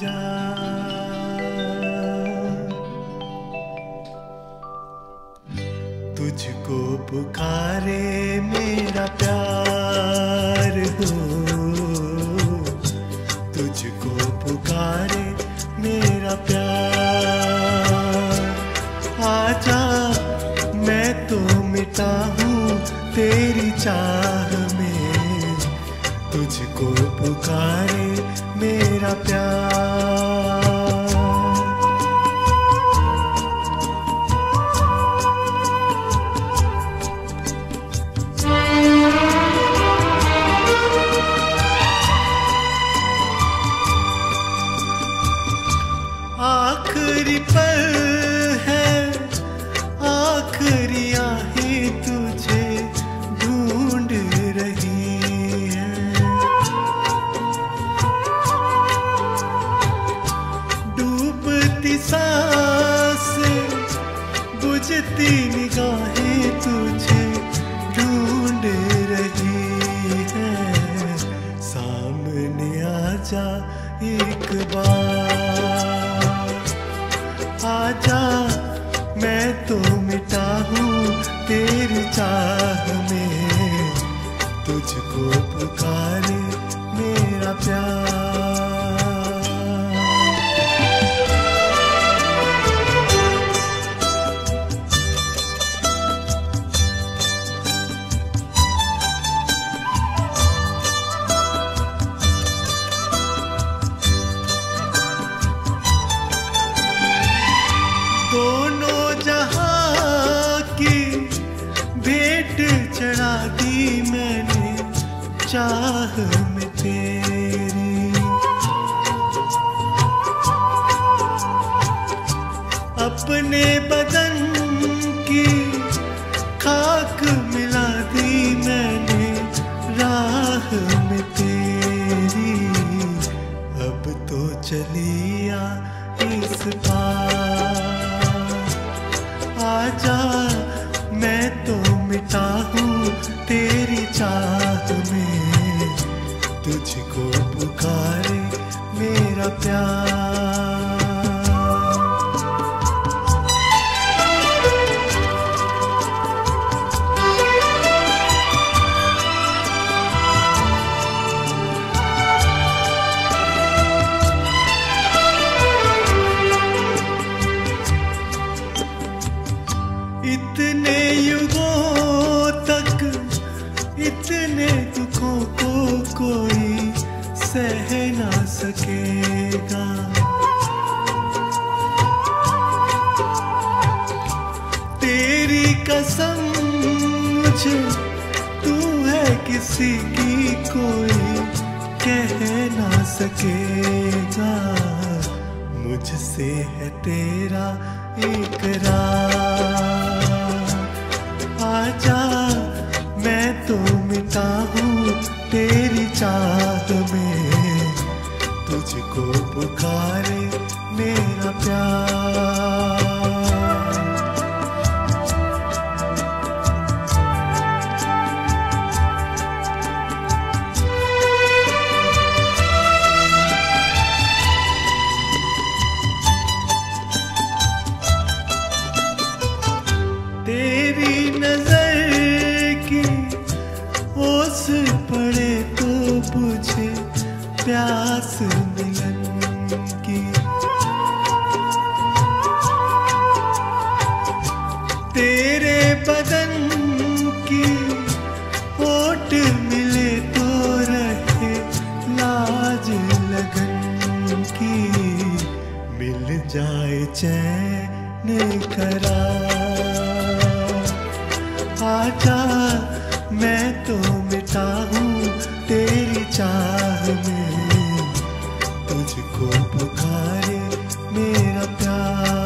जा, तुझको पुकारे मेरा प्यार हो, तुझको पुकारे मेरा प्यार। आजा मैं तो मिटा हूँ तेरी चाह में, तुझको पुकारे मेरा प्यार। आखिरी पल है, आखिरी आहें तुझे ढूंढ रही है, डूबती सांस बुझती निगाहें तुझे ढूंढ रही है। सामने आजा एक बार, आजा मैं तो मिटा हूँ तेरी चाह में, तुझको पुकारे मेरा प्यार। दोनों जहां की भेंट चढ़ा दी मैंने चाह में तेरी, अपने बदन की खाक मिला दी मैंने राह में तेरी। अब तो चलिया इस पार, आजा मैं तो मिटा हूँ तेरी चाह में, तुझको पुकारे मेरा प्यार। इतने युगों तक इतने दुखों को कोई सह ना सकेगा, तेरी कसम मुझे तू है किसी की कोई कह ना सकेगा। मुझसे है तेरा इकरार, आजा मैं तो मिटा हूँ तेरी चाह में, तुझको पुकारे मेरा प्यार। पड़े तो मुझे प्यास मिलन की, तेरे बदन की ओट मिले तो रहे लाज लगन की। मिल जाए चैन करार, आजा मैं तो मिटा हूँ तेरी चाह में, तुझको पुकारे मेरा प्यार।